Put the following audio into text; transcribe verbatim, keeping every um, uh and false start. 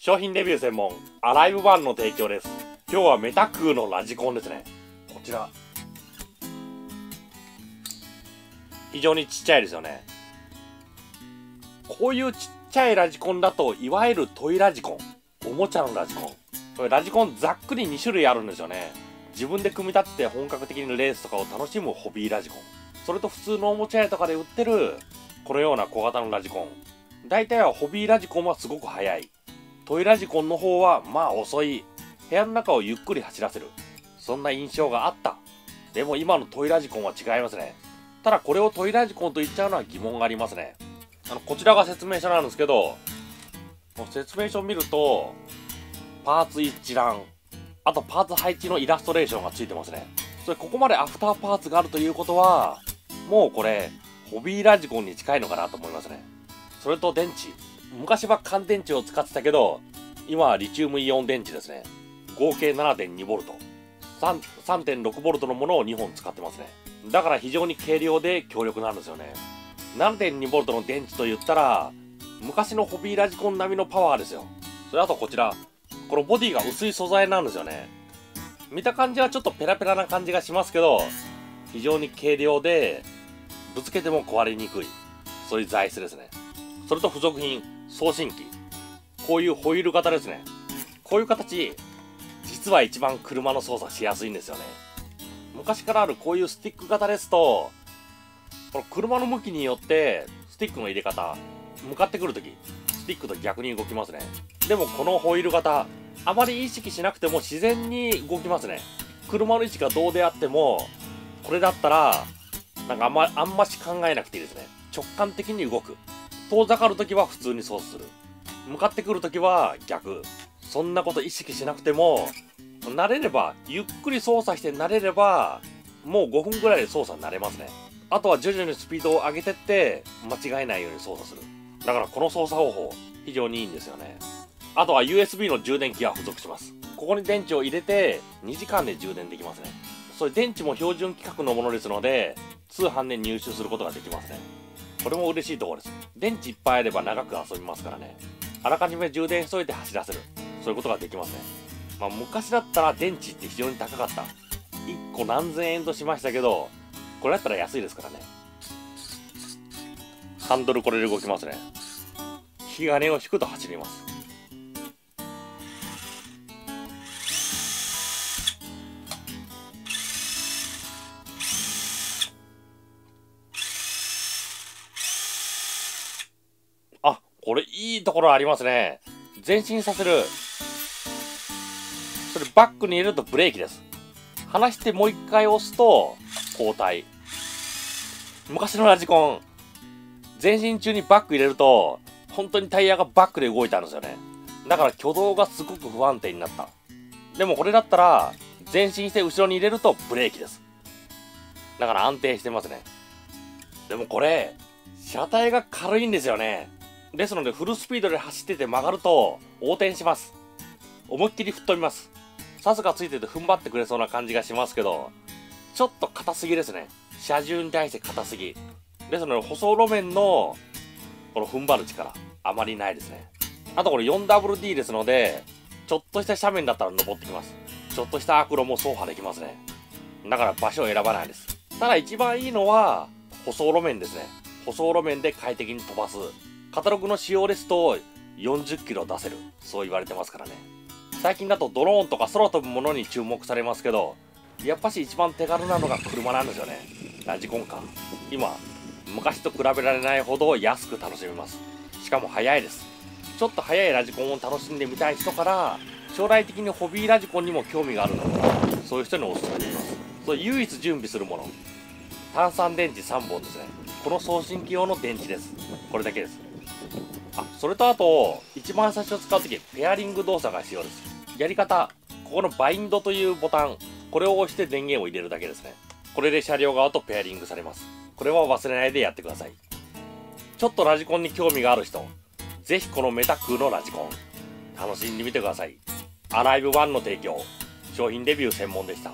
商品レビュー専門、アライブワンの提供です。今日はメタクーのラジコンですね。こちら。非常にちっちゃいですよね。こういうちっちゃいラジコンだと、いわゆるトイラジコン。おもちゃのラジコン。これラジコンざっくりに種類あるんですよね。自分で組み立てて本格的にレースとかを楽しむホビーラジコン。それと普通のおもちゃ屋とかで売ってる、このような小型のラジコン。大体はホビーラジコンはすごく速い。トイラジコンの方はまあ遅い。部屋の中をゆっくり走らせる。そんな印象があった。でも今のトイラジコンは違いますね。ただこれをトイラジコンと言っちゃうのは疑問がありますね。あの、こちらが説明書なんですけど、説明書を見ると、パーツ一覧、あとパーツ配置のイラストレーションがついてますね。それここまでアフターパーツがあるということは、もうこれ、ホビーラジコンに近いのかなと思いますね。それと電池。昔は乾電池を使ってたけど、今はリチウムイオン電池ですね。合計 ななてんにボルト、さんてんろくボルトのものをにほん使ってますね。だから非常に軽量で強力なんですよね。ななてんにボルトの電池と言ったら、昔のホビーラジコン並みのパワーですよ。それあとこちら、このボディが薄い素材なんですよね。見た感じはちょっとペラペラな感じがしますけど、非常に軽量で、ぶつけても壊れにくい。そういう材質ですね。それと付属品、送信機。こういうホイール型ですね。こういう形、実は一番車の操作しやすいんですよね。昔からあるこういうスティック型ですと、この車の向きによって、スティックの入れ方、向かってくるとき、スティックと逆に動きますね。でもこのホイール型、あまり意識しなくても自然に動きますね。車の位置がどうであっても、これだったら、なんかあんま、あんまし考えなくていいですね。直感的に動く。遠ざかるときは普通に操作する。向かってくるときは逆。そんなこと意識しなくても、慣れれば、ゆっくり操作して慣れれば、もうごふんぐらいで操作になれますね。あとは徐々にスピードを上げてって、間違えないように操作する。だからこの操作方法、非常にいいんですよね。あとは ユーエスビー の充電器が付属します。ここに電池を入れて、にじかんで充電できますね。それ電池も標準規格のものですので、通販で入手することができますね。これも嬉しいところです。電池いっぱいあれば長く遊びますからね。あらかじめ充電しといて走らせる。そういうことができますね。まあ昔だったら電池って非常に高かった。いっこ何千円としましたけど、これだったら安いですからね。ハンドルこれで動きますね。引き金を引くと走ります。これいいところありますね。前進させる。それバックに入れるとブレーキです。離してもう一回押すと後退。昔のラジコン、前進中にバック入れると、本当にタイヤがバックで動いたんですよね。だから挙動がすごく不安定になった。でもこれだったら、前進して後ろに入れるとブレーキです。だから安定してますね。でもこれ、車体が軽いんですよね。ですので、フルスピードで走ってて曲がると、横転します。思いっきり吹っ飛びます。サスがついてて踏ん張ってくれそうな感じがしますけど、ちょっと硬すぎですね。車重に対して硬すぎ。ですので、舗装路面の、この踏ん張る力、あまりないですね。あとこれ よんダブリューディー ですので、ちょっとした斜面だったら登ってきます。ちょっとした悪路も走破できますね。だから場所を選ばないです。ただ一番いいのは、舗装路面ですね。舗装路面で快適に飛ばす。カタログの仕様ですとよんじゅっキロ出せる。そう言われてますからね。最近だとドローンとか空飛ぶものに注目されますけど、やっぱし一番手軽なのが車なんですよね。ラジコンカー。今、昔と比べられないほど安く楽しめます。しかも早いです。ちょっと早いラジコンを楽しんでみたい人から、将来的にホビーラジコンにも興味があるので、そういう人におすすめできます。そう、唯一準備するもの。単三電池さんぼんですね。この送信機用の電池です。これだけです。あ、それとあと、一番最初使うとき、ペアリング動作が必要です。やり方、ここのバインドというボタン、これを押して電源を入れるだけですね。これで車両側とペアリングされます。これは忘れないでやってください。ちょっとラジコンに興味がある人、ぜひこのメタクーのラジコン、楽しんでみてください。アライブワンの提供、商品レビュー専門でした。